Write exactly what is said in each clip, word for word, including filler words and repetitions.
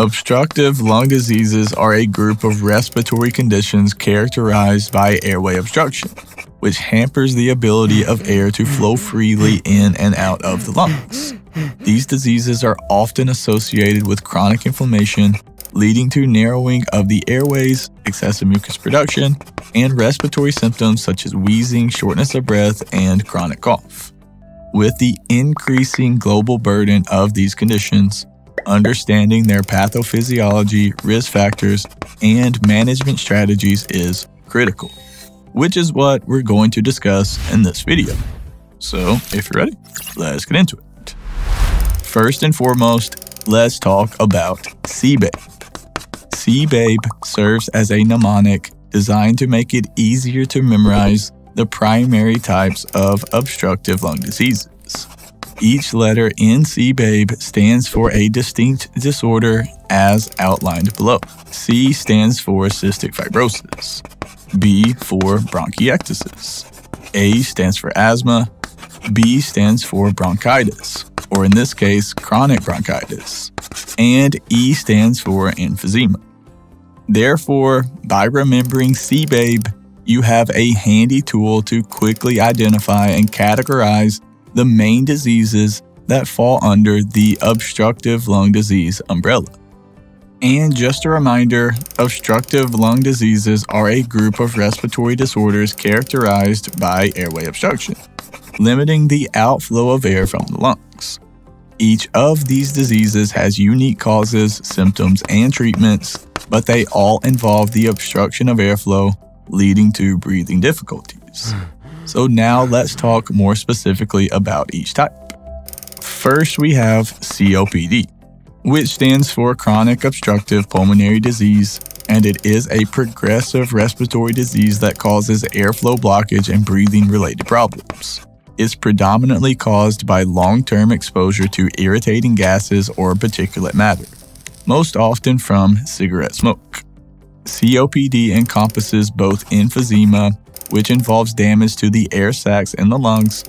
Obstructive lung diseases are a group of respiratory conditions characterized by airway obstruction, which hampers the ability of air to flow freely in and out of the lungs. These diseases are often associated with chronic inflammation, leading to narrowing of the airways, excessive mucus production, and respiratory symptoms such as wheezing, shortness of breath, and chronic cough. With the increasing global burden of these conditions, understanding their pathophysiology, risk factors, and management strategies is critical, which is what we're going to discuss in this video. So, if you're ready, let's get into it. First and foremost, let's talk about C BABE. C BABE serves as a mnemonic designed to make it easier to memorize the primary types of obstructive lung diseases. Each letter in C BABE stands for a distinct disorder as outlined below. C stands for cystic fibrosis, B for bronchiectasis, A stands for asthma, B stands for bronchitis, or in this case, chronic bronchitis, and E stands for emphysema. Therefore, by remembering C BABE, you have a handy tool to quickly identify and categorize the main diseases that fall under the obstructive lung disease umbrella. And just a reminder, obstructive lung diseases are a group of respiratory disorders characterized by airway obstruction, limiting the outflow of air from the lungs. Each of these diseases has unique causes, symptoms, and treatments, but they all involve the obstruction of airflow, leading to breathing difficulties. So now let's talk more specifically about each type. First, we have C O P D, which stands for chronic obstructive pulmonary disease, and it is a progressive respiratory disease that causes airflow blockage and breathing-related problems. It's predominantly caused by long-term exposure to irritating gases or particulate matter, most often from cigarette smoke. C O P D encompasses both emphysema, which involves damage to the air sacs in the lungs,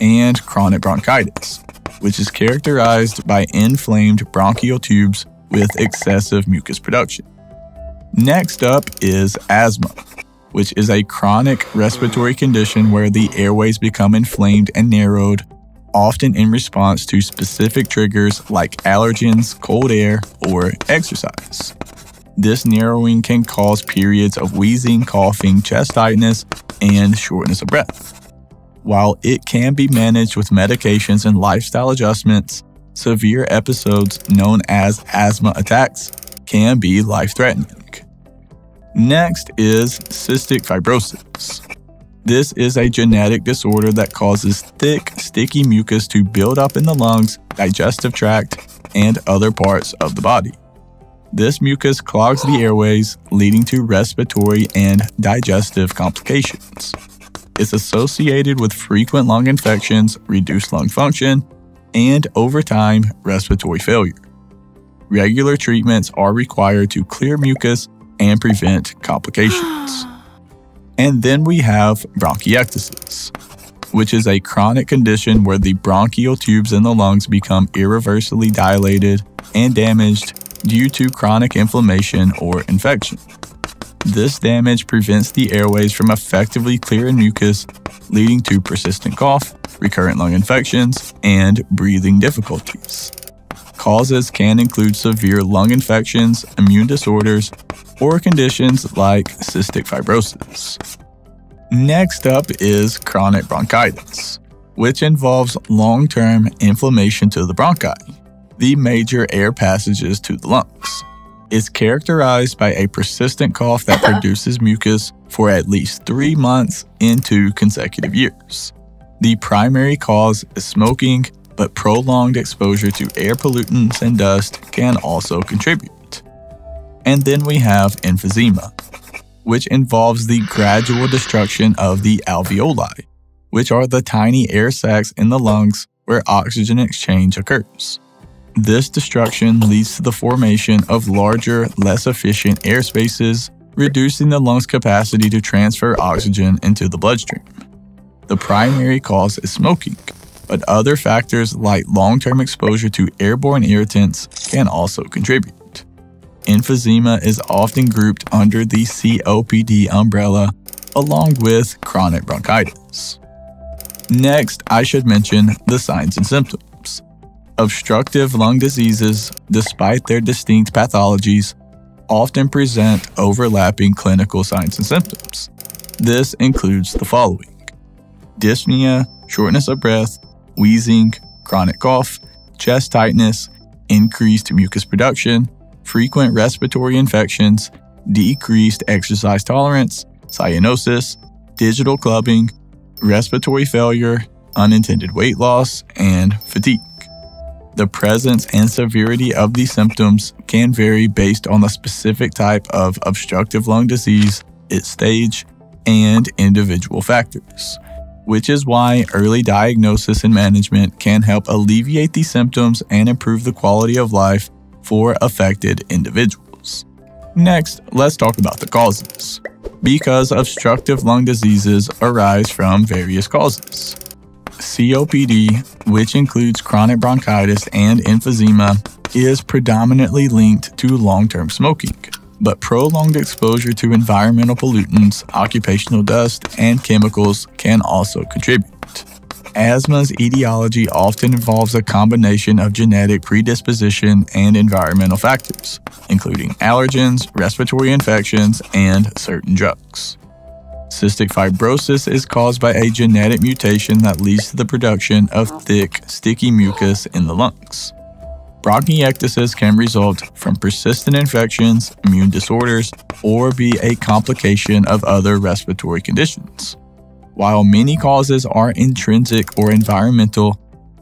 and chronic bronchitis, which is characterized by inflamed bronchial tubes with excessive mucus production. Next up is asthma, which is a chronic respiratory condition where the airways become inflamed and narrowed, often in response to specific triggers like allergens, cold air, or exercise. This narrowing can cause periods of wheezing, coughing, chest tightness, and shortness of breath. While it can be managed with medications and lifestyle adjustments, severe episodes known as asthma attacks can be life-threatening. Next is cystic fibrosis. This is a genetic disorder that causes thick, sticky mucus to build up in the lungs, digestive tract, and other parts of the body. This mucus clogs the airways, leading to respiratory and digestive complications. It's associated with frequent lung infections, reduced lung function, and over time, respiratory failure. Regular treatments are required to clear mucus and prevent complications. And then we have bronchiectasis, which is a chronic condition where the bronchial tubes in the lungs become irreversibly dilated and damaged due to chronic inflammation or infection. This damage prevents the airways from effectively clearing mucus, leading to persistent cough, recurrent lung infections, and breathing difficulties. Causes can include severe lung infections, immune disorders, or conditions like cystic fibrosis. Next up is chronic bronchitis, which involves long-term inflammation to the bronchi, the major air passages to the lungs. It's characterized by a persistent cough that produces mucus for at least three months in two consecutive years. The primary cause is smoking, but prolonged exposure to air pollutants and dust can also contribute. And then we have emphysema, which involves the gradual destruction of the alveoli, which are the tiny air sacs in the lungs where oxygen exchange occurs. This destruction leads to the formation of larger, less efficient air spaces, reducing the lung's capacity to transfer oxygen into the bloodstream. The primary cause is smoking, but other factors like long-term exposure to airborne irritants can also contribute. emphysema is often grouped under the C O P D umbrella, along with chronic bronchitis. Next, I should mention the signs and symptoms. Obstructive lung diseases, despite their distinct pathologies, often present overlapping clinical signs and symptoms. This includes the following: dyspnea, shortness of breath, wheezing, chronic cough, chest tightness, increased mucus production, frequent respiratory infections, decreased exercise tolerance, cyanosis, digital clubbing, respiratory failure, unintended weight loss, and fatigue. The presence and severity of these symptoms can vary based on the specific type of obstructive lung disease, its stage, and individual factors, which is why early diagnosis and management can help alleviate these symptoms and improve the quality of life for affected individuals. Next, let's talk about the causes, because obstructive lung diseases arise from various causes. C O P D, which includes chronic bronchitis and emphysema, is predominantly linked to long-term smoking, but prolonged exposure to environmental pollutants, occupational dust, and chemicals can also contribute. Asthma's etiology often involves a combination of genetic predisposition and environmental factors, including allergens, respiratory infections, and certain drugs. Cystic fibrosis is caused by a genetic mutation that leads to the production of thick, sticky mucus in the lungs. Bronchiectasis can result from persistent infections, immune disorders, or be a complication of other respiratory conditions. While many causes are intrinsic or environmental,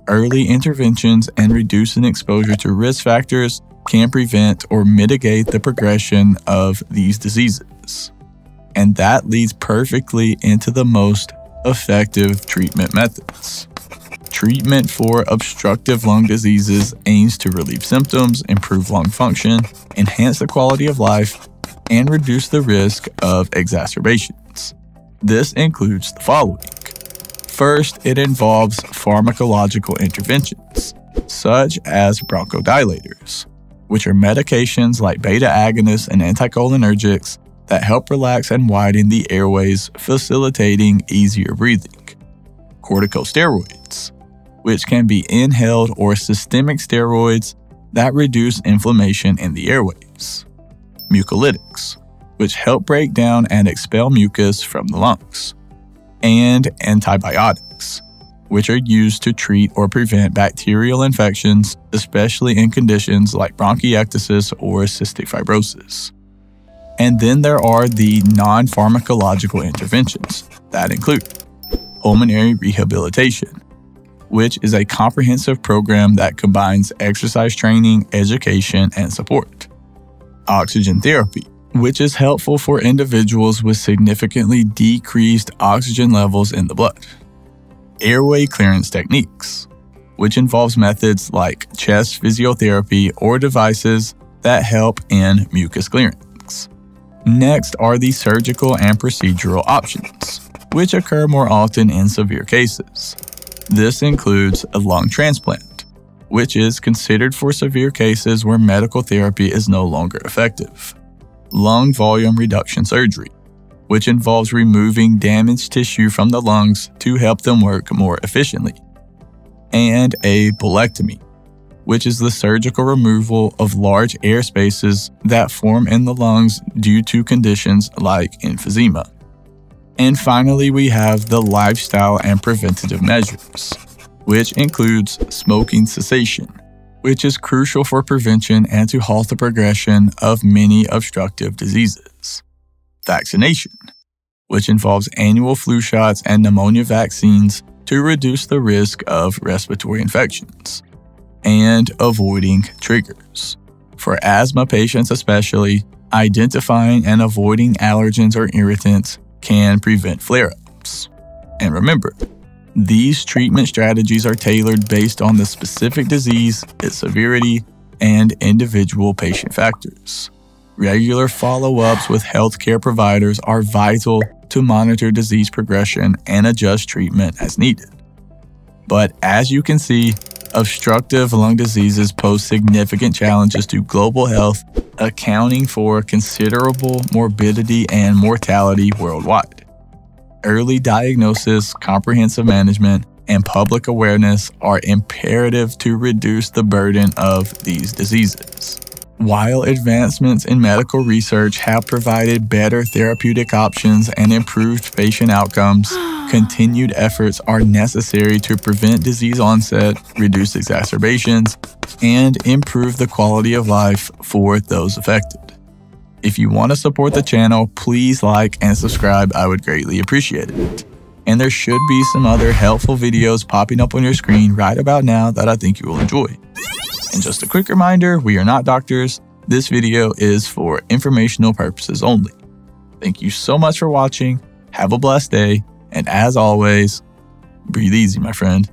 early interventions and reducing exposure to risk factors can prevent or mitigate the progression of these diseases. And that leads perfectly into the most effective treatment methods. Treatment for obstructive lung diseases aims to relieve symptoms, improve lung function, enhance the quality of life, and reduce the risk of exacerbations. This includes the following. First, it involves pharmacological interventions, such as bronchodilators, which are medications like beta agonists and anticholinergics that help relax and widen the airways, facilitating easier breathing. Corticosteroids, which can be inhaled or systemic steroids that reduce inflammation in the airways. Mucolytics, which help break down and expel mucus from the lungs. And antibiotics, which are used to treat or prevent bacterial infections, especially in conditions like bronchiectasis or cystic fibrosis. And then there are the non-pharmacological interventions that include pulmonary rehabilitation, which is a comprehensive program that combines exercise training, education, and support. Oxygen therapy, which is helpful for individuals with significantly decreased oxygen levels in the blood. Airway clearance techniques, which involves methods like chest physiotherapy or devices that help in mucus clearance. Next are the surgical and procedural options, which occur more often in severe cases. This includes a lung transplant, which is considered for severe cases where medical therapy is no longer effective. Lung volume reduction surgery, which involves removing damaged tissue from the lungs to help them work more efficiently. And a bulectomy, which is the surgical removal of large air spaces that form in the lungs due to conditions like emphysema. And finally, we have the lifestyle and preventative measures, which includes smoking cessation, which is crucial for prevention and to halt the progression of many obstructive diseases. Vaccination, which involves annual flu shots and pneumonia vaccines to reduce the risk of respiratory infections. And avoiding triggers. For asthma patients especially, identifying and avoiding allergens or irritants can prevent flare-ups. And remember, these treatment strategies are tailored based on the specific disease, its severity, and individual patient factors. Regular follow-ups with healthcare providers are vital to monitor disease progression and adjust treatment as needed. But as you can see, obstructive lung diseases pose significant challenges to global health, accounting for a considerable morbidity and mortality worldwide. Early diagnosis, comprehensive management, and public awareness are imperative to reduce the burden of these diseases. While advancements in medical research have provided better therapeutic options and improved patient outcomes, continued efforts are necessary to prevent disease onset, reduce exacerbations, and improve the quality of life for those affected. If you want to support the channel, please like and subscribe. I would greatly appreciate it. And there should be some other helpful videos popping up on your screen right about now that I think you will enjoy. And just a quick reminder, we are not doctors. This video is for informational purposes only. Thank you so much for watching. Have a blessed day. And as always, breathe easy, my friend.